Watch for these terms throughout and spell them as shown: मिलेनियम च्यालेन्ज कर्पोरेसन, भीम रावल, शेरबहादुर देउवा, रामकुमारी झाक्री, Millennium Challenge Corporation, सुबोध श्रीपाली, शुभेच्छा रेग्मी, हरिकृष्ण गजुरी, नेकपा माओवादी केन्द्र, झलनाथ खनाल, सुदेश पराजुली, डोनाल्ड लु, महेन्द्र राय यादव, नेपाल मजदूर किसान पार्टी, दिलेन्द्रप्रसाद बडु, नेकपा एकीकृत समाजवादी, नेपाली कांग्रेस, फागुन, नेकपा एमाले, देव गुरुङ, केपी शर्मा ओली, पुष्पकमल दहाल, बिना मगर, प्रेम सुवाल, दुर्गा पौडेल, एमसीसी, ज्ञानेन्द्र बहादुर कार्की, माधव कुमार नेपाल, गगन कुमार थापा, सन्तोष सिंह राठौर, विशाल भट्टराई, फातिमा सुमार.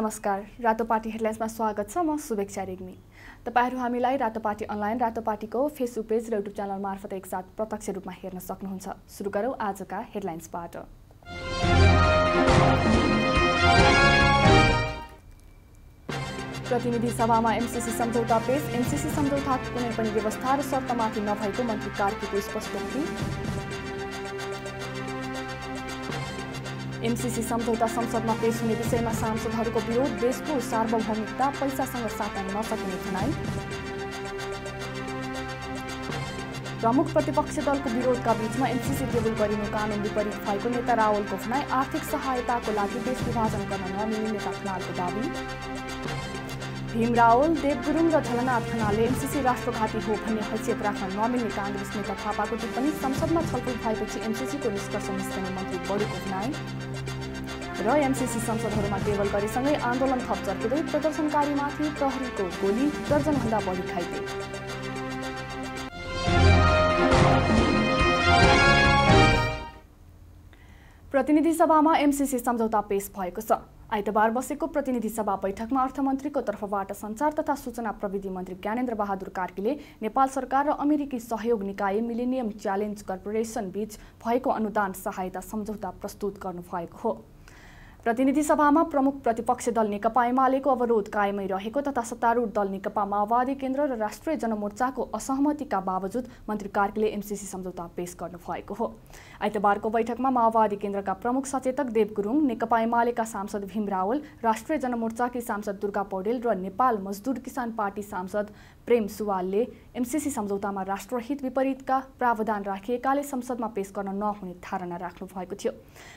नमस्कार, रातोपाटी हेडलाइन्समा स्वागत छ। म शुभेच्छा रेग्मी। तपाईहरु हामीलाई रातोपाटी अनलाइन, रातोपाटीको फेसबुक पेज र युट्युब च्यानल मार्फत एकसाथ प्रत्यक्ष रूपमा हेर्न सक्नुहुन्छ। सुरु गरौं आजका हेडलाइन्सबाट। प्रतिनिधि सभामा एमसीसी सम्झौता पेश। एमसीसी सम्झौताको कुनै पनि व्यवस्था र शर्तमाथि नभएको मन्त्री कार्कीको स्पष्टीकरण। एमसीसी सम्झौता संसदमा पेश हुने विषयमा सांसदहरूको विरोध। देशको सार्वभौमिकता पैसासँग साट्न नसक्ने खनाल। प्रमुख प्रतिपक्ष दलको विरोधका बीचमा एमसीसी टेबल गरिनु कानुन विपरीत भएको नेता रावलको खनाल। आर्थिक सहायताको लागि देश विभाजन गर्न नमिल्ने नेता खनालको दाबी। भीम रावल, देव गुरुङ र झलनाथ खनालले एमसीसी राष्ट्रघाती हो भन्ने हैसियत राख्न नमिल्ने कांग्रेस नेता थापाको टिप्पणी। संसदमा छलफल भएपछि एमसीसीको निष्कर्ष निस्कने मन्त्री बडुको खनाल। र एमसीसी सांसदहरूमा टेबल गरेसँगै आन्दोलन थप चर्किँदै। प्रदर्शनकारीमाथि प्रहरीको गोली, दर्जनभन्दा बढी घाइते। प्रतिनिधि सभामा एमसीसी सम्झौता पेश भएको छ। आइतबार बसेको प्रतिनिधि सभा बैठकमा अर्थमन्त्रीको तर्फबाट संचार तथा सूचना प्रविधि मन्त्री ज्ञानेन्द्र बहादुर कार्कीले नेपाल सरकार र अमेरिकी सहयोग निकाय मिलेनियम च्यालेन्ज कर्पोरेसन बीच भएको अनुदान सहायता सम्झौता प्रस्तुत गर्नुभएको हो। प्रतिनिधि सभामा प्रमुख प्रतिपक्ष दल नेकपा एमालेको अवरोध कायमै रहेको तथा सत्तारूढ दल नेकपा माओवादी केन्द्र र राष्ट्रिय जनमोर्चाको असहमतिका बावजुद मन्त्री कार्कीले एमसीसी सम्झौता पेश गर्नुभएको हो। आइतबारको बैठकमा माओवादी केन्द्रका प्रमुख सचेतक देव गुरुङ, नेकपा एमालेका सांसद भीम रावल, राष्ट्रिय जनमोर्चाकी सांसद दुर्गा पौडेल र नेपाल मजदूर किसान पार्टी सांसद प्रेम सुवालले एमसीसी सम्झौतामा राष्ट्रहित विपरीतका प्रावधान राखिएकाले संसदमा पेश गर्न नहुने धारणा राख्नु भएको थियो।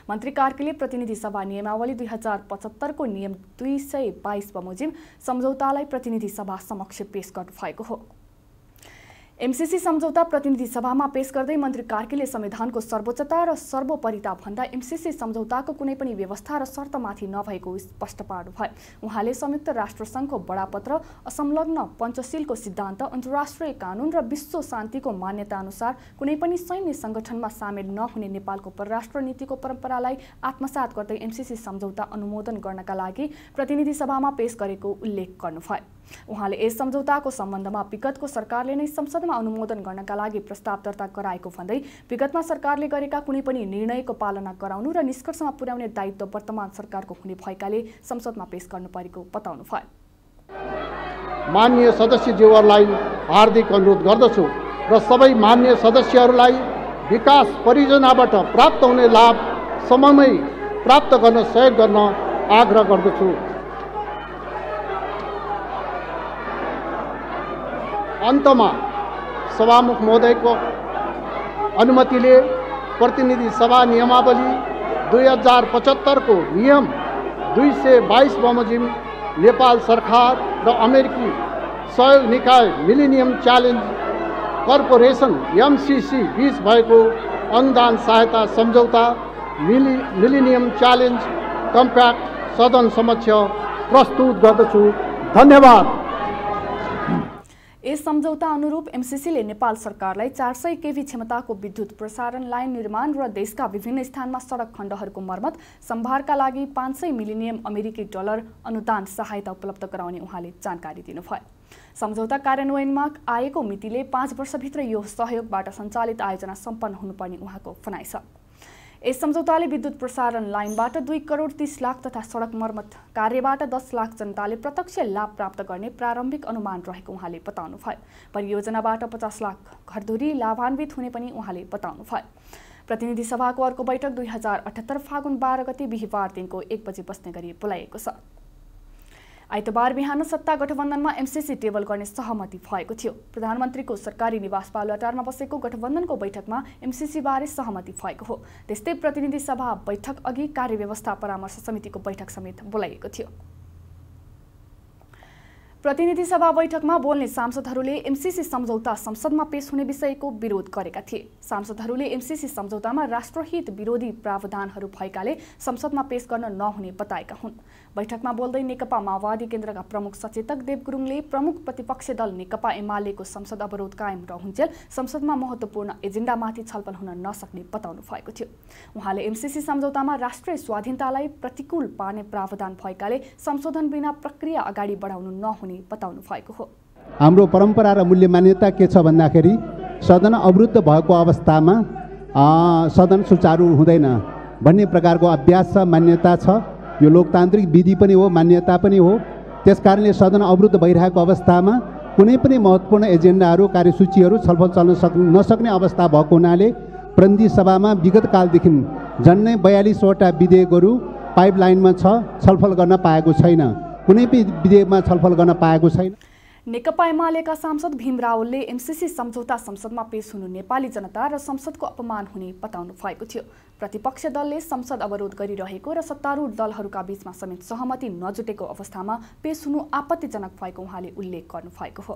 मन्त्री कार्कीले प्रतिनिधि सभा नियम 2075 को नियम 222 बमोजिम सम्झौतालाई प्रतिनिधि सभा समक्ष पेश गर्नुभएको हो। एमसीसी सम्झौता प्रतिनिधि सभामा पेश गर्दै मन्त्री कार्कीले संविधानको सर्वोच्चता र सर्वोपरिता भन्दा एमसीसी सम्झौताको कुनै पनि व्यवस्था र शर्तमाथि नभएको स्पष्ट पार्नुभयो। उहाँले संयुक्त राष्ट्रसङ्घको बडापत्र, असंलग्न पञ्चशीलको सिद्धान्त, अन्तर्राष्ट्रिय कानुन र विश्व शान्तिको मान्यताअनुसार कुनै पनि सैन्य सङ्गठनमा सामेल नहुने नेपालको परराष्ट्र नीतिको परम्परालाई आत्मसात गर्दै एमसीसी सम्झौता अनुमोदन गर्नका लागि प्रतिनिधि सभामा पेश गरेको उल्लेख गर्नुभयो। उहाँले यस सम्झौताको सम्बन्धमा विगतको सरकारले नै संसदमा अनुमोदन गर्नका लागि प्रस्ताव दर्ता गराएको भन्दै विगतमा सरकारले गरेका कुनै पनि निर्णयको पालना गराउनु र निष्कर्षमा पुर्याउने दायित्व वर्तमान सरकारको हुने भएकाले संसदमा पेश गर्नु परेको बताउनु भयो। माननीय सदस्यज्यूहरूलाई हार्दिक अनुरोध गर्दछु र सबै माननीय सदस्यहरूलाई विकास परियोजनाबाट प्राप्त हुने लाभ समयमै प्राप्त गर्न सहयोग गर्न आग्रह गर्दछु। अन्तमा सभामुख महोदयको अनुमतिले प्रतिनिधि सभा नियमावली 2075 को नियम 222 बमोजिम नेपाल सरकार र अमेरिकी सहयोग निकाय मिलेनियम च्यालेन्ज कर्पोरेसन एमसीसी बीच भएको अनुदान सहायता सम्झौता मिलेनियम च्यालेन्ज कम्प्याक्ट सदन समक्ष प्रस्तुत गर्दछु। धन्यवाद। यस सम्झौता अनुरूप एमसीसीले नेपाल सरकारलाई 400 केभी क्षमताको विद्युत प्रसारण लाइन निर्माण र देशका विभिन्न स्थानमा सडक खण्डहरूको मर्मत सम्भारका लागि 500 मिलियन अमेरिकी डलर अनुदान सहायता उपलब्ध गराउने उहाँले जानकारी दिनुभयो। सम्झौता कार्यान्वयनमा आएको मितिले 5 वर्षभित्र यो सहयोगबाट सञ्चालित आयोजना सम्पन्न हुनुपर्ने उहाँको भनाइ छ। यस सम्झौताले विद्युत प्रसारण लाइनबाट 2 करोड 30 लाख तथा सडक मर्मत कार्यबाट 10 लाख जनताले प्रत्यक्ष लाभ प्राप्त गर्ने प्रारम्भिक अनुमान रहेको उहाँले बताउनुभयो। परियोजनाबाट 50 लाख घरधुरी लाभान्वित हुने पनि उहाँले बताउनुभयो। प्रतिनिधि सभाको अर्को बैठक 2078 फागुन 12 गते बिहिबार दिनको 1 बजे बस्ने गरी बोलाइएको छ। आइतबार बिहान सत्ता गठबन्धनमा एमसीसी टेबल गर्ने सहमति भएको थियो। प्रधानमन्त्रीको सरकारी निवास बालुवाटारमा बसेको गठबन्धनको बैठकमा एमसीसीबारे सहमति भएको हो। त्यस्तै प्रतिनिधि सभा बैठक अघि कार्यव्यवस्था परामर्श समितिको बैठक समेत बोलाइएको थियो। प्रतिनिधि सभा बैठकमा बोल्ने सांसदहरूले एमसीसी सम्झौता संसदमा पेश हुने विषयको विरोध गरेका थिए। सांसदहरूले एमसीसी सम्झौतामा राष्ट्रहित विरोधी प्रावधानहरू भएकाले संसदमा पेश गर्न नहुने बताएका हुन्। बैठकमा बोल्दै नेकपा माओवादी केन्द्रका प्रमुख सचेतक देव गुरुङले प्रमुख प्रतिपक्षी दल नेकपा एमालेको संसद अवरोध कायम रहन्जेल संसदमा महत्त्वपूर्ण एजेन्डामाथि छलफल हुन नसक्ने बताउनु भएको थियो। उहाँले एमसीसी सम्झौतामा राष्ट्रिय स्वाधीनतालाई प्रतिकूल पार्ने प्रावधान भएकाले संशोधन बिना प्रक्रिया अगाडि बढाउनु नहुने बताउनु भएको हो। हाम्रो परम्परा र मूल्य मान्यता के छ भन्दाखेरि सदन अवरुद्ध भएको अवस्थामा सदन सुचारू हुँदैन भन्ने प्रकारको अभ्यास छ, मान्यता छ। यो लोकतान्त्रिक विधि पनि हो, मान्यता पनि हो। त्यसकारणले सदन अवरुद्ध भइरहेको अवस्थामा कुनै पनि महत्त्वपूर्ण एजेन्डाहरू, कार्यसूचीहरू छलफल चल्न नसक्ने अवस्था भएको हुनाले प्रतिनिधि सभामा विगत कालदेखि झन्नै 42 वटा विधेयकहरू पाइपलाइनमा छ, छलफल गर्न पाएको छैन, कुनै पनि विधेयकमा छलफल गर्न पाएको छैन। नेकपा एमालेका सांसद भीम रावलले एमसीसी सम्झौता संसदमा पेश हुनु नेपाली जनता र संसदको अपमान हुने बताउनु भएको थियो। प्रतिपक्ष दलले संसद अवरोध गरिरहेको र सत्तारूढ दलहरूका बीचमा समेत सहमति नजुटेको अवस्थामा पेश हुनु आपत्तिजनक भएको उहाँले उल्लेख गर्नु भएको हो।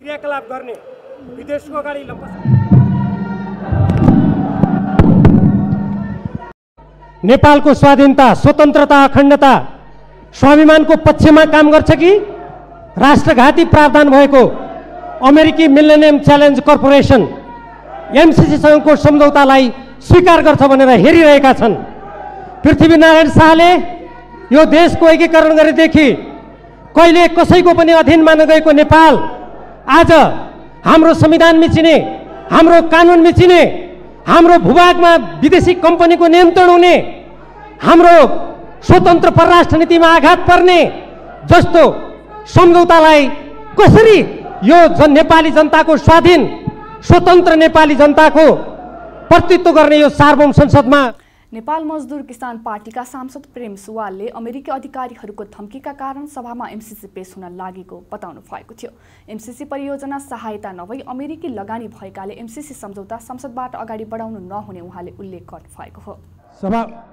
क्रियाकलाप गर्ने विदेशको अगाडि नेपालको स्वाधीनता, स्वतन्त्रता, अखण्डता, स्वाभिमानको पक्षमा काम गर्छ कि राष्ट्रघाती प्रावधान भएको अमेरिकी मिलेनियम च्यालेन्ज कर्पोरेसन एमसीसीसँगको सम्झौतालाई स्वीकार गर्छ भनेर हेरिरहेका छन्। पृथ्वीनारायण शाहले यो देशको एकीकरण गरेदेखि कहिले कसैको पनि अधीनमा नगएको नेपाल आज हाम्रो संविधान मिचिने, हाम्रो कानुन मिचिने, हाम्रो भूभागमा विदेशी कम्पनीको नियन्त्रण हुने, हाम्रो स्वतन्त्र परराष्ट्र नीतिमा आघात पर्ने जस्तो सम्झौतालाई कसरी यो नेपाली जनताको स्वाधीन स्वतन्त्र नेपाली जनताको प्रतिनिधित्व गर्ने यो सार्वभौम संसदमा। नेपाल मजदूर किसान पार्टीका सांसद प्रेम सुवालले अमेरिकी अधिकारीहरूको धम्कीका कारण सभामा एमसीसी पेश हुन लागेको बताउनु भएको थियो। एमसीसी परियोजना सहायता नभई अमेरिकी लगानी भएकाले एमसीसी सम्झौता संसदबाट अगाडि बढाउनु नहुने उहाँले उल्लेख गर्नु भएको हो।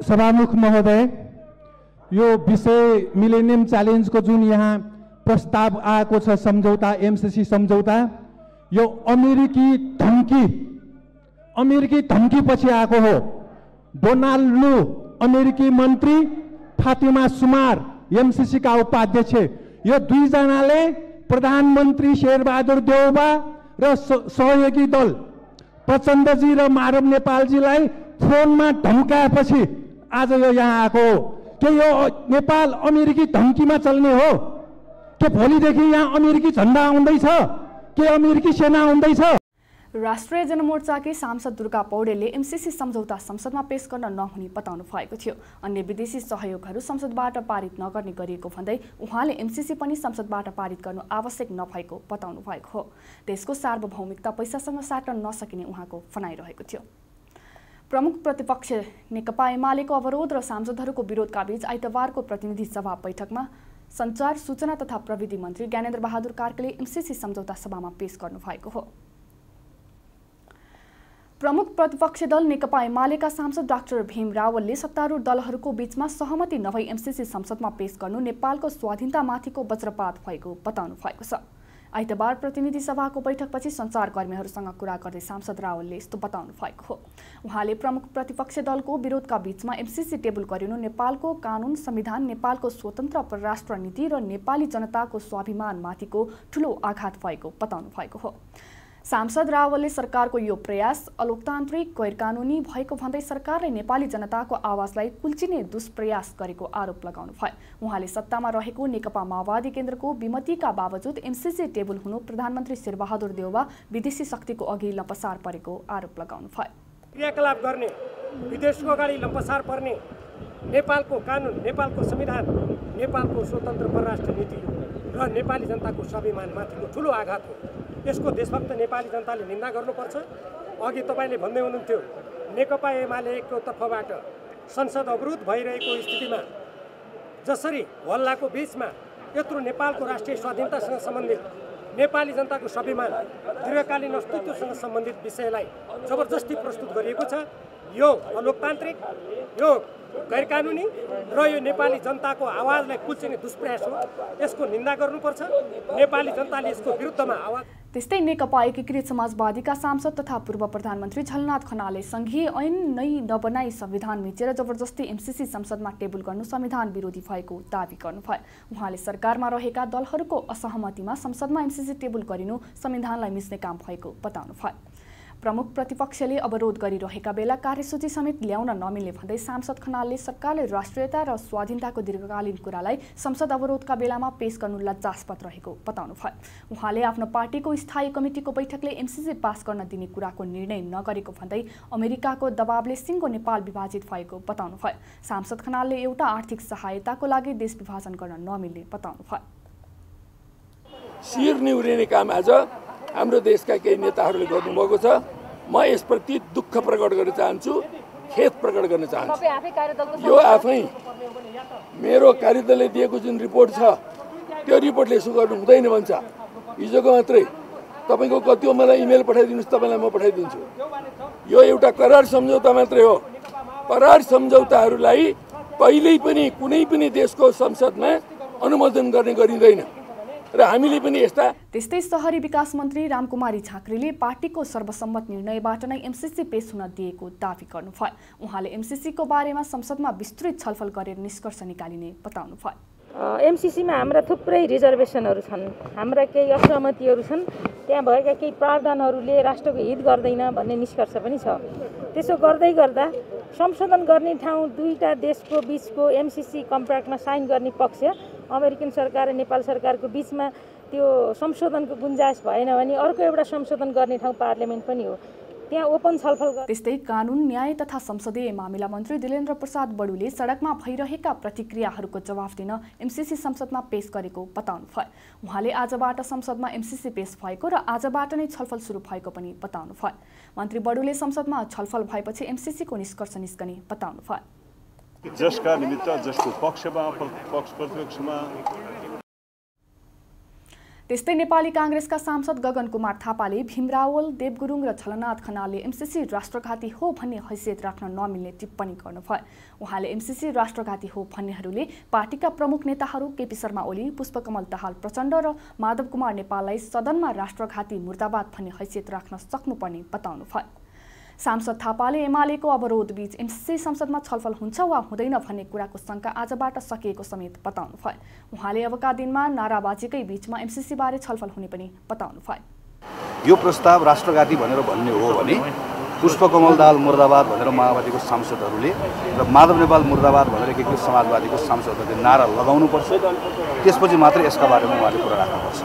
सभामुख महोदय, यो विषय मिलेनियम च्यालेन्जको जुन यहाँ प्रस्ताव आएको छ सम्झौता, एमसीसी सम्झौता, यो अमेरिकी धम्की पछि आएको हो। डोनाल्ड लु अमेरिकी मन्त्री, फातिमा सुमार एमसीसी का उपाध्यक्ष, यो दुईजनाले प्रधानमन्त्री शेरबहादुर देउवा र सहयोगी दल प्रचण्डजी र माधव नेपालजीलाई फोनमा धम्काएपछि आज यो यहाँ आएको हो। के यो नेपाल अमेरिकी धम्कीमा चल्ने हो? के भोलिदेखि यहाँ अमेरिकी झन्डा आउँदैछ? के अमेरिकी सेना आउँदैछ? राष्ट्रिय जनमोर्चाकी सांसद दुर्गा पौडेलले एमसीसी सम्झौता संसदमा पेश गर्न नहुने बताउनु भएको थियो। अन्य विदेशी सहयोगहरू संसदबाट पारित नगर्ने गरिएको भन्दै उहाँले एमसीसी पनि संसदबाट पारित गर्नु आवश्यक नभएको बताउनु भएको हो। देशको सार्वभौमिकता पैसासँग साट्न नसकिने उहाँको भनाइरहेको थियो। प्रमुख प्रतिपक्ष नेकपा एमालेको अवरोध र सांसदहरूको विरोधका बीच आइतबारको प्रतिनिधि सभा बैठकमा सञ्चार, सूचना तथा प्रविधि मन्त्री ज्ञानेन्द्र बहादुर कार्कीले एमसीसी सम्झौता सभामा पेश गर्नु भएको हो। प्रमुख प्रतिपक्षी दल नेकपा एमालेका सांसद डाक्टर भीम रावलले सत्तारूढ दलहरूको बीचमा सहमति नभई एमसीसी संसदमा पेश गर्नु नेपालको स्वाधीनतामाथिको वज्रपात भएको बताउनु भएको छ। आइतबार प्रतिनिधि सभाको बैठकपछि सञ्चारकर्मीहरूसँग कुरा गर्दै सांसद रावलले यस्तो बताउनु भएको हो। उहाँले प्रमुख प्रतिपक्षी दलको विरोधका बीचमा एमसीसी टेबल गरिनु नेपालको कानुन, संविधान, नेपालको स्वतन्त्र परराष्ट्र नीति र नेपाली जनताको स्वाभिमानमाथिको ठूलो आघात भएको बताउनु भएको हो। सांसद रावलले सरकारको यो प्रयास अलोकतान्त्रिक, गैरकानुनी भएको भन्दै सरकारले नेपाली जनताको आवाजलाई कुल्चिने दुष्प्रयास गरेको आरोप लगाउनु भयो। उहाँले सत्तामा रहेको नेकपा माओवादी केन्द्रको विमतिका बावजुद एमसीसी टेबल हुनु प्रधानमन्त्री शेरबहादुर देउवा विदेशी शक्तिको अघि लपसार परेको आरोप लगाउनु भयो। क्रियाकलाप गर्ने विदेशको अगाडि लपसार पर्ने नेपालको कानुन, नेपालको संविधान, नेपालको स्वतन्त्र परराष्ट्र नीति र नेपाली जनताको स्वाभिमानमाथिको ठुलो आघात हो। यसको देशभक्त नेपाली जनताले निन्दा गर्नुपर्छ। अघि तपाईँले भन्दै हुनुहुन्थ्यो नेकपा एमालेको तर्फबाट संसद अवरुद्ध भइरहेको स्थितिमा जसरी हल्लाको बीचमा यत्रो नेपालको राष्ट्रिय स्वाधीनतासँग सम्बन्धित, नेपाली जनताको स्वाभिमान, दीर्घकालीन अस्तित्वसँग सम्बन्धित विषयलाई जबरजस्ती प्रस्तुत गरिएको छ। यो अलोकतान्त्रिक, यो गैरकानूनी र यो नेपाली जनताको आवाजलाई कुल्चिने दुष्प्रयास हो। यसको निन्दा गर्नुपर्छ। नेपाली जनताले यसको विरुद्धमा आवाज। त्यस्तै नेकपा एकीकृत समाजवादीका सांसद तथा पूर्व प्रधानमन्त्री झलनाथ खनालले संघीय ऐन नै नबनाई संविधान मिचेर जबरजस्ती एमसीसी संसदमा टेबुल गर्नु संविधान विरोधी भएको दावी गर्नुभयो। उहाँले सरकारमा रहेका दलहरूको असहमतिमा संसदमा एमसीसी टेबुल गरिनु संविधानलाई मिच्ने काम भएको बताउनुभयो। प्रमुख प्रतिपक्षले अवरोध गरिरहेका बेला कार्यसूची समेत ल्याउन नमिल्ने भन्दै सांसद खनालले सरकारले राष्ट्रियता र स्वाधीनताको दीर्घकालीन कुरालाई संसद अवरोधका बेलामा पेश गर्नु लज्जास्पद रहेको बताउनुभयो। उहाँले आफ्नो पार्टीको स्थायी कमिटिको बैठकले एमसीसी पास गर्न दिने कुराको निर्णय नगरेको भन्दै अमेरिकाको दबावले सिङ्गो नेपाल विभाजित भएको बताउनुभयो। सांसद खनालले एउटा आर्थिक सहायताको लागि देश विभाजन गर्न नमिल्ने बताउनुभयो। शिर निउरिने काम आज हाम्रो देशका केही नेताहरूले गर्नुभएको छ। म यसप्रति दुःख प्रकट गर्न चाहन्छु, खेद प्रकट गर्न चाहन्छु। यो आफै मेरो कार्यदलले दिएको जुन रिपोर्ट छ त्यो रिपोर्टले यसो गर्नु हुँदैन भन्छ। हिजोको मात्रै तपाईँको कति मलाई इमेल पठाइदिनुहोस्, तपाईँलाई म पठाइदिन्छु। यो एउटा करार सम्झौता मात्रै हो। करार सम्झौताहरूलाई कहिल्यै पनि कुनै पनि देशको संसदमा अनुमोदन गर्ने गरिँदैन र हामीले पनि यस्ता। त्यस्तै सहरी विकास मन्त्री रामकुमारी झाक्रीले पार्टीको सर्वसम्मत निर्णयबाट नै एमसीसी पेश हुन दिएको दावी गर्नुभयो। उहाँले एमसीसीको बारेमा संसदमा विस्तृत छलफल गरेर निष्कर्ष निकालिने बताउनुभयो। एमसीसीमा हाम्रा थुप्रै रिजर्भेसनहरू छन्, हाम्रा केही असहमतिहरू छन्, त्यहाँ भएका केही प्रावधानहरूले राष्ट्रको हित गर्दैन भन्ने निष्कर्ष पनि छ। त्यसो गर्दै गर्दा संशोधन गर्ने ठाउँ दुईटा देशको बीचको एमसीसी कम्प्याक्टमा साइन गर्ने पक्ष अमेरिकन सरकार र नेपाल सरकारको बीचमा त्यो संशोधनको गुन्जाइस भएन भने अर्को एउटा संशोधन गर्ने ठाउँ पार्लियामेन्ट पनि हो, त्यहाँ ओपन छलफल गर्छ। त्यस्तै कानुन न्याय तथा संसदीय मामिला मन्त्री दिलेन्द्रप्रसाद बडुले सडकमा भइरहेका प्रतिक्रियाहरूको जवाफ दिन एमसीसी संसदमा पेश गरेको बताउनुभयो। उहाँले आजबाट संसदमा एमसीसी पेश भएको र आजबाट नै छलफल सुरु भएको पनि बताउनुभयो। मन्त्री बडुले संसदमा छलफल भएपछि एमसीसीको निष्कर्ष निस्कने बताउनुभयो। जसका निमित्त जसको पक्षमा पक्षमा त्यस्तै नेपाली कांग्रेसका सांसद गगन कुमार थापाले भीम रावल, देव गुरुङ र झलनाथ खनालले एमसीसी राष्ट्रघाती हो भन्ने हैसियत राख्न नमिल्ने टिप्पणी गर्नुभयो। उहाँले एमसीसी राष्ट्रघाती हो भन्नेहरूले पार्टीका प्रमुख नेताहरू केपी शर्मा ओली, पुष्पकमल दहाल प्रचण्ड र माधव कुमार नेपाललाई सदनमा राष्ट्रघाती मुर्दाबाद भन्ने हैसियत राख्न सक्नुपर्ने बताउनुभयो। सांसद थापाले एमालेको अवरोधबीच एमसीसी संसदमा छलफल हुन्छ वा हुँदैन भन्ने कुराको शङ्का आजबाट सकिएको समेत बताउनुभयो। उहाँले अबका दिनमा नाराबाजीकै बीचमा एमसीसीबारे छलफल हुने पनि बताउनुभयो। यो प्रस्ताव राष्ट्रघाती भनेर भन्ने हो भने पुष्पकमल दाहाल मुर्दाबाद भनेर माओवादीको सांसदहरूले र माधव नेपाल मुर्दाबाद भनेर एकीकृत समाजवादीको सांसदहरूले नारा लगाउनुपर्छ। त्यसपछि मात्र यसका बारेमा उहाँले कुरा राख्नुपर्छ।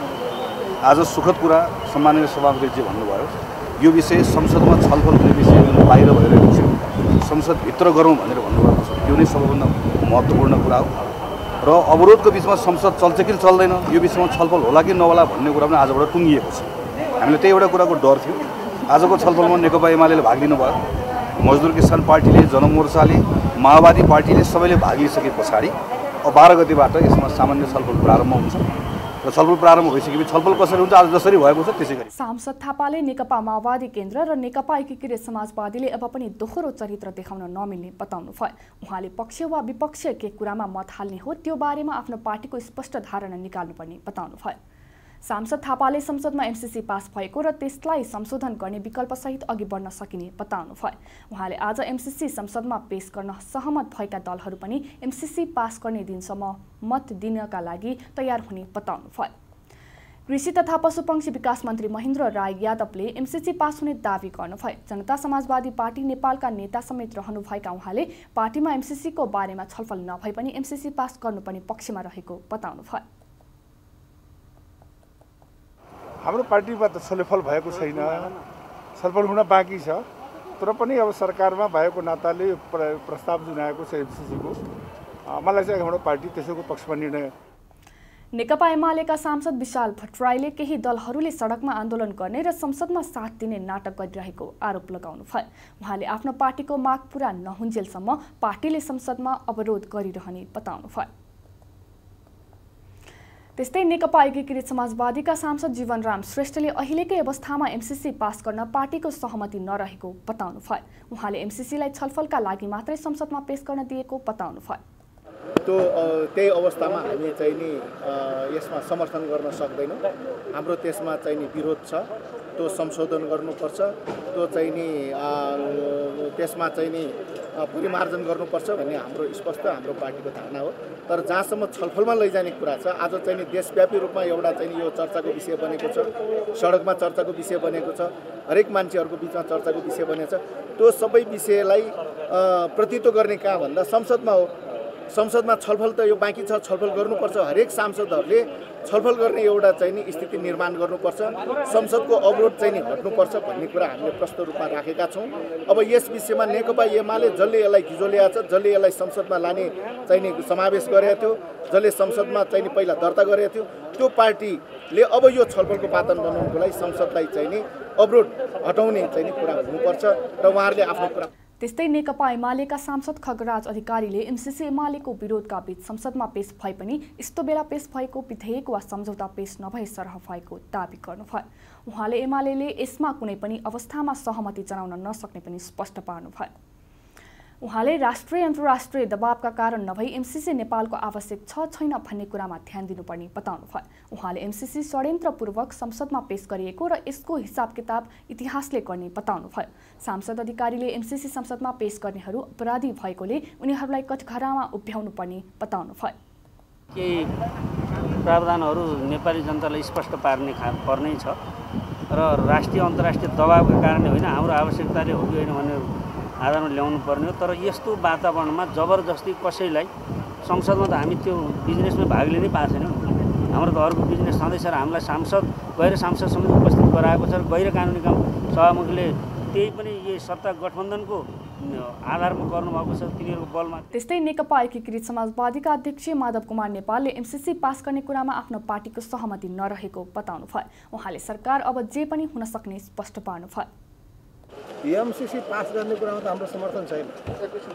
आज सुखद कुरा सम्माननीय सभापतिजी भन्नुभयो, यो विषय संसदमा छलफल हुने विषय बाहिर भइरहेको छ, संसदभित्र गरौँ भनेर भन्नुभएको छ। यो नै सबभन्दा महत्त्वपूर्ण कुरा हो र अवरोधको बिचमा संसद चल्छ कि चल्दैन, यो विषयमा छलफल होला कि नहोला भन्ने कुरा पनि आजबाट टुङ्गिएको छ। हामीले त्यही एउटा कुराको डर थियो। आजको छलफलमा नेकपा एमाले भाग लिनुभयो, मजदुर किसान पार्टीले, जनमोर्चाले, माओवादी पार्टीले सबैले भाग लिइसके पछाडि अब 12 गतिबाट यसमा सामान्य छलफल प्रारम्भ हुन्छ र छलफल प्रारम्भ भइसकेपछि छलफल कसरी हुन्छ आज जसरी भएको छ त्यसै गरी। सांसद थापाले नेकपा माओवादी केन्द्र र नेकपा एकीकृत समाजवादीले अब पनि दोहोरो चरित्र देखाउन नमिल्ने बताउनुभयो। उहाँले पक्ष वा विपक्ष के कुरामा मत हाल्ने हो त्यो बारेमा आफ्नो पार्टीको स्पष्ट धारणा निकाल्नुपर्ने बताउनुभयो। सांसद थापाले संसदमा एमसीसी पास भएको र त्यसलाई संशोधन गर्ने विकल्पसहित अघि बढ्न सकिने बताउनुभयो। उहाँले आज एमसीसी संसदमा पेश गर्न सहमत भएका दलहरू पनि एमसीसी पास गर्ने दिनसम्म मत दिनका लागि तयार हुने बताउनुभयो। कृषि तथा पशुपक्षी विकास मन्त्री महेन्द्र राय यादवले एमसीसी पास हुने दावी गर्नुभयो। जनता समाजवादी पार्टी नेपालका नेता समेत रहनुभएका उहाँले पार्टीमा एमसीसीको बारेमा छलफल नभए पनि एमसीसी पास गर्नुपर्ने पक्षमा रहेको बताउनुभयो। हाम्रो पार्टीमा त छलफल भएको छैन, छलफल हुन बाँकी छ, तर पनि अब सरकारमा भएको नाताले प्रस्ताव जुन आएको छ एमसीसीको, मलाई चाहिँ हाम्रो पार्टी त्यसको पक्षमा निर्णय। नेकपा एमालेका सांसद विशाल भट्टराईले केही दलहरूले सडकमा आन्दोलन गर्ने र संसदमा साथ दिने नाटक गरिरहेको आरोप लगाउनुभयो। उहाँले आफ्नो पार्टीको माग पूरा नहुन्जेलसम्म पार्टीले संसदमा अवरोध गरिरहने बताउनुभयो। त्यस्तै नेकपा एकीकृत समाजवादीका सांसद जीवनराम श्रेष्ठले अहिलेकै अवस्थामा एमसीसी पास गर्न पार्टीको सहमति नरहेको बताउनुभयो। उहाँले एमसीसीलाई छलफलका लागि मात्रै संसदमा पेश गर्न दिएको बताउनुभयो। त्यो त्यही अवस्थामा हामी चाहिँ नि यसमा समर्थन गर्न सक्दैनौं। हाम्रो त्यसमा चाहिँ नि विरोध छ। त्यो संशोधन गर्नुपर्छ। त्यो चाहिँ नि त्यसमा चाहिँ नि परिमार्जन गर्नुपर्छ भन्ने हाम्रो स्पष्ट हाम्रो पार्टीको धारणा हो। तर जहाँसम्म छलफलमा लैजाने कुरा छ, आज चाहिँ नि देशव्यापी रूपमा एउटा चाहिँ नि यो चर्चाको विषय बनेको छ, सडकमा चर्चाको विषय बनेको छ, हरेक मान्छेहरुको बीचमा चर्चाको विषय बनेको छ। त्यो सबै विषयलाई प्रतित्व गर्ने काम भन्दा संसदमा हो। संसदमा छलफल त यो बाँकी छ, छलफल गर्नुपर्छ। हरेक सांसदहरुले छलफल गर्ने एउटा चाहिँ नि स्थिति निर्माण गर्नुपर्छ, संसदको अवरोध चाहिँ नि हट्नुपर्छ भन्ने कुरा हामीले प्रष्ट रूपमा राखेका छौं। अब यस विषयमा नेकपा एमाले जसले यसलाई गिजोलेको छ, जसले यसलाई संसदमा लाने चाहिँ नि समावेश गरेको थियो, जसले संसदमा चाहिँ नि पहिला दर्ता गरेको थियो, त्यो पार्टीले अब यो छलफलको वातावरण बनाउनको लागि संसदलाई चाहिँ नि अवरोध हटाउने चाहिँ नि कुरा हुनुपर्छ र उहाँहरूले आफ्नो कुरा। त्यस्तै नेकपा एमालेका सांसद खगराज अधिकारीले एमसीसी एमालेको विरोधका बीच संसदमा पेश भए पनि यस्तो बेला पेश भएको विधेयक वा सम्झौता पेश नभई सरह भएको दावी गर्नुभयो। उहाँले एमालेले यसमा कुनै पनि अवस्थामा सहमति जनाउन नसक्ने पनि स्पष्ट पार्नुभयो। उहाँले राष्ट्रिय अन्तर्राष्ट्रिय दबावका कारण नभई एमसीसी नेपालको आवश्यक छ छैन भन्ने कुरामा ध्यान दिनुपर्ने बताउनुभयो। उहाँले एमसीसी षड्यन्त्रपूर्वक संसदमा पेश गरिएको र यसको हिसाब किताब इतिहासले गर्ने बताउनुभयो। सांसद अधिकारीले एमसीसी संसदमा पेश गर्नेहरू अपराधी भएकोले उनीहरूलाई कठघरामा उभ्याउनु पर्ने बताउनुभयो। केही प्रावधानहरू नेपाली जनतालाई स्पष्ट पार्ने पर्ने छ र राष्ट्रिय अन्तर्राष्ट्रिय दबावका कारणले होइन, हाम्रो आवश्यकताले हो कि होइन भन्ने आधारमा ल्याउनु पर्ने हो। तर यस्तो वातावरणमा जबरजस्ती कसैलाई संसदमा त हामी त्यो बिजनेसमा भाग लिनै पाएको छैनौँ। हाम्रो त अर्को बिजनेस छँदैछ र हामीलाई सांसद गैर सांसदसम्म उपस्थित गराएको छ र गैर कानुनी काम सभामुखले त्यही पनि यो सत्ता गठबन्धनको आधारमा गर्नुभएको छ, तिनीहरूको बलमा। त्यस्तै नेकपा एकीकृत समाजवादीका अध्यक्ष माधव कुमार नेपालले एमसीसी पास गर्ने कुरामा आफ्नो पार्टीको सहमति नरहेको बताउनुभयो। उहाँले सरकार अब जे पनि हुन सक्ने स्पष्ट पार्नुभयो। एमसीसी पास गर्ने कुरामा त हाम्रो समर्थन छैन।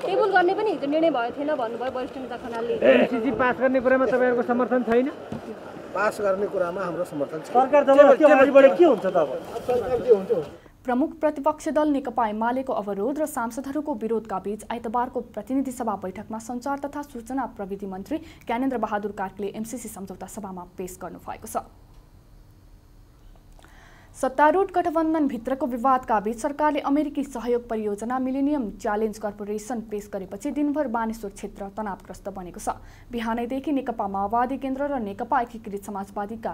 टेबल गर्ने पनि हिजो निर्णय भएको थिएन भन्नुभयो वरिष्ठ नेता खनालले। एमसीसी पास गर्ने कुरामा तपाईहरुको समर्थन छैन, पास गर्ने कुरामा हाम्रो समर्थन छ। सरकार जबरजस्ती अगाडि बढे के हुन्छ त? अब सरकार के हुन्छ? प्रमुख प्रतिपक्ष दल नेकपा एमालेको अवरोध र सांसदहरूको विरोधका बीच आइतबारको प्रतिनिधि सभा बैठकमा सञ्चार तथा सूचना प्रविधि मन्त्री ज्ञानेन्द्र बहादुर कार्कीले एमसीसी सम्झौता सभामा पेश गर्नुभएको छ। सत्तारूढ गठबन्धनभित्रको विवादका बीच सरकारले अमेरिकी सहयोग परियोजना मिलेनियम च्यालेन्ज कर्पोरेसन पेश गरेपछि दिनभर बानेश्वर क्षेत्र तनावग्रस्त बनेको छ। बिहानैदेखि नेकपा माओवादी केन्द्र र नेकपा एकीकृत समाजवादीका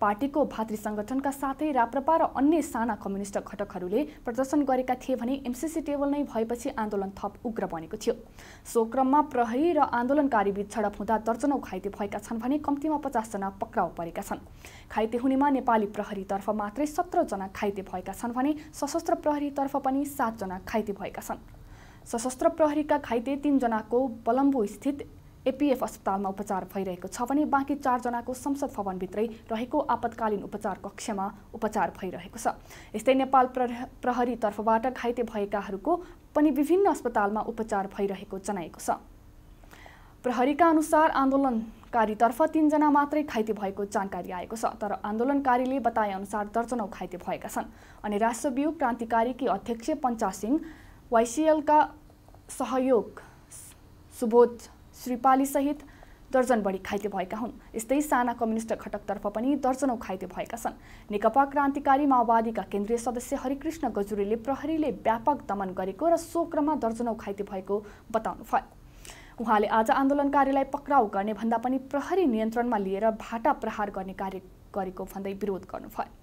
पार्टीको भातृ संगठनका साथै राप्रपा र अन्य साना कम्युनिस्ट घटकहरूले प्रदर्शन गरेका थिए भने एमसीसी टेबल नै भएपछि आन्दोलन थप उग्र बनेको थियो। सो क्रममा प्रहरी र आन्दोलनकारी बीच झडप हुँदा दर्जनौ घाइते भएका छन् भने कम्तीमा 50 जना पक्राउ परेका छन्। घाइते हुनेमा नेपाली प्रहरीतर्फ मात्रै 17 जना घाइते भएका छन् भने सशस्त्र प्रहरीतर्फ पनि 7 जना घाइते भएका छन्। सशस्त्र प्रहरीका घाइते 3 जनाको बलम्बु स्थित एपीएफ अस्पतालमा उपचार भइरहेको छ भने बाँकी 4 जनाको संसद भवनभित्रै रहेको आपतकालीन उपचार कक्षमा उपचार भइरहेको छ। यस्तै नेपाल प्रहरी तर्फबाट घाइते भएकाहरूको पनि विभिन्न अस्पतालमा उपचार भइरहेको जनाएको छ। प्रहरीका अनुसार आन्दोलनकारीतर्फ 3 जना मात्रै घाइते भएको जानकारी आएको छ। तर आन्दोलनकारीले बताए अनुसार दर्जनौ घाइते भएका छन् अनि राष्ट्रव्यूह क्रान्तिकारीकी अध्यक्ष पञ्चसिंह वाइसिएलका सहयोग सुबोध श्रीपाली सहित दर्जन बढी घाइते भएका हुन्। यस्तै साना कम्युनिस्ट घटकतर्फ पनि दर्जनौ घाइते भएका छन्। नेकपा क्रान्तिकारी माओवादीका केन्द्रीय सदस्य हरिकृष्ण गजुरीले प्रहरीले व्यापक दमन गरेको र सो क्रममा दर्जनौ घाइते भएको बताउनुभयो। उहाँले आज आन्दोलनकारीलाई पक्राउ गर्ने भन्दा पनि प्रहरी नियन्त्रणमा लिएर भाटा प्रहार गर्ने कार्य गरेको भन्दै विरोध गर्नुभयो।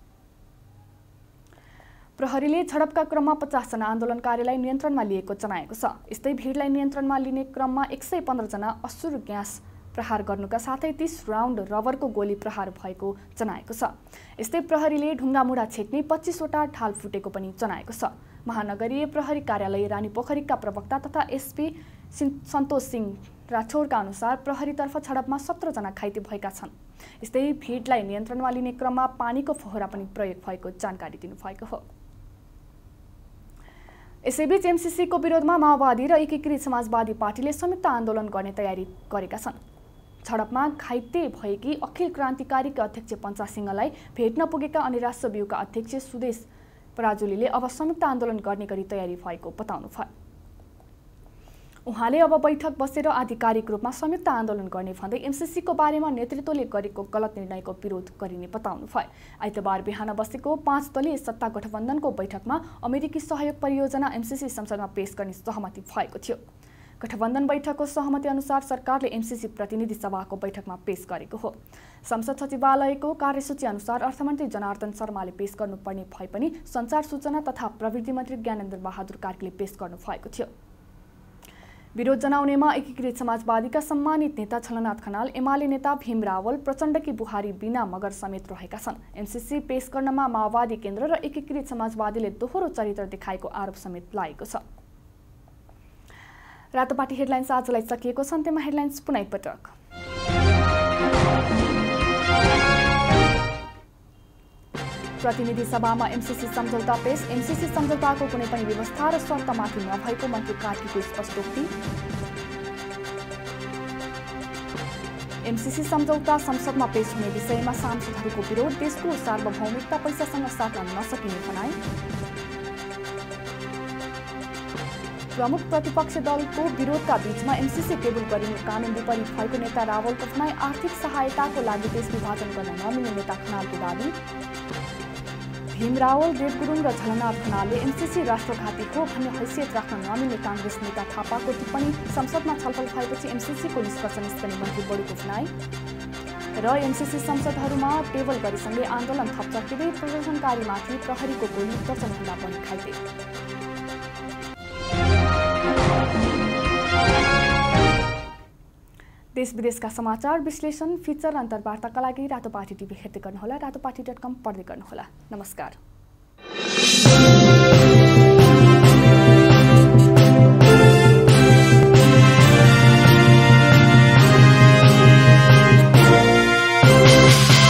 प्रहरीले झडपका क्रममा 50 जना आन्दोलनकारीलाई नियन्त्रणमा लिएको जनाएको छ। यस्तै भिडलाई नियन्त्रणमा लिने क्रममा 115 जना अश्रु ग्यास प्रहार गर्नुका साथै 30 राउन्ड रबरको गोली प्रहार भएको जनाएको छ। यस्तै प्रहरीले ढुङ्गामुढा छेक्ने 25 वटा ढाल फुटेको पनि जनाएको छ। महानगरीय प्रहरी कार्यालय रानीपोखरीका प्रवक्ता तथा एसपी सन्तोष सिंह राठौरका अनुसार प्रहरीतर्फ झडपमा 17 जना घाइते भएका छन्। यस्तै भिडलाई नियन्त्रणमा लिने क्रममा पानीको फोहरा पनि प्रयोग भएको जानकारी दिनुभएको हो। यसैबीच एमसीसीको विरोधमा माओवादी र एकीकृत समाजवादी पार्टीले संयुक्त आन्दोलन गर्ने तयारी गरेका छन्। झडपमा घाइते भएकी अखिल क्रान्तिकारीका अध्यक्ष पञ्चसिंहलाई भेट्न पुगेका अनि राष्ट्रव्यूहका अध्यक्ष सुदेश पराजुलीले अब संयुक्त आन्दोलन गर्ने गरी तयारी भएको बताउनुभयो। उहाँले अब बैठक बसेर आधिकारिक रूपमा संयुक्त आन्दोलन गर्ने भन्दै एमसीसी को बारेमा नेतृत्वले गरेको गलत निर्णयको विरोध गरिने बताउनुभयो। आइतबार बिहान बसेको 5 दलीय सत्ता गठबन्धनको बैठकमा अमेरिकी सहयोग परियोजना एमसीसी संसदमा पेश गर्ने सहमति भएको थियो। गठबन्धन बैठकको सहमति अनुसार सरकारले एमसीसी प्रतिनिधि सभाको बैठकमा पेश गरेको हो। संसद सचिवालयको कार्यसूची अनुसार अर्थमन्त्री जनार्दन शर्माले पेश गर्नुपर्ने भए पनि संचार सूचना तथा प्रविधि मन्त्री ज्ञानेन्द्र बहादुर कार्कीले पेश गर्नुभएको थियो। विरोध जनाउनेमा एकीकृत समाजवादीका सम्मानित नेता झलनाथ खनाल, एमाले नेता भीम रावल, प्रचण्डकी बुहारी बिना मगर समेत रहेका छन्। एमसीसी पेश गर्नमा माओवादी केन्द्र र एकीकृत समाजवादीले दोहोरो चरित्र देखाएको आरोप समेत लागेको छ। रातोपाटी हेडलाइन्स आजलाई सकिएको छ। अन्त्यमा हेडलाइन्स पुनः एकपटक। प्रतिनिधि सभामा एमसीसी सम्झौता पेश। एमसीसी सम्झौताको कुनै पनि व्यवस्था र शर्तमाथि नभएको मन्त्री कार्कीको स्पष्टोक्ति। एमसीसी सम्झौता संसदमा पेश हुने विषयमा सांसदहरूको विरोध। देशको सार्वभौमिकता पैसासँग साट्न नसकिने भनाई। प्रमुख प्रतिपक्ष दलको विरोधका बीचमा एमसीसी टेबल गरिने कानून विपरीत भएको नेता रावलको भनाई। आर्थिक सहायताको लागि देश विभाजन गर्न नमिल्ने नेता खनालको दाबी। भीम रावल, देव गुरुङ र झलनाथ खनालले एमसीसी राष्ट्रघाती हो भन्ने हैसियत राख्न नमिल्ने कांग्रेस नेता थापाको टिप्पणी। संसदमा छलफल भएपछि एमसीसीको निष्कर्ष निस्कने मन्त्री बडुको भनाई। र एमसीसी संसदहरूमा टेबल गरिसँगै आन्दोलन थप्छ। केही प्रदर्शनकारीमाथि प्रहरीको गोली, दर्शनहुँदा पनि खाइते। देश विदेशका समाचार विश्लेषण, फिचर, अन्तर्वार्ताका लागि रातोपाटी टिभी हेर्दै गर्नुहोला। रातोपाटी.com पढ्दै गर्नुहोला। नमस्कार।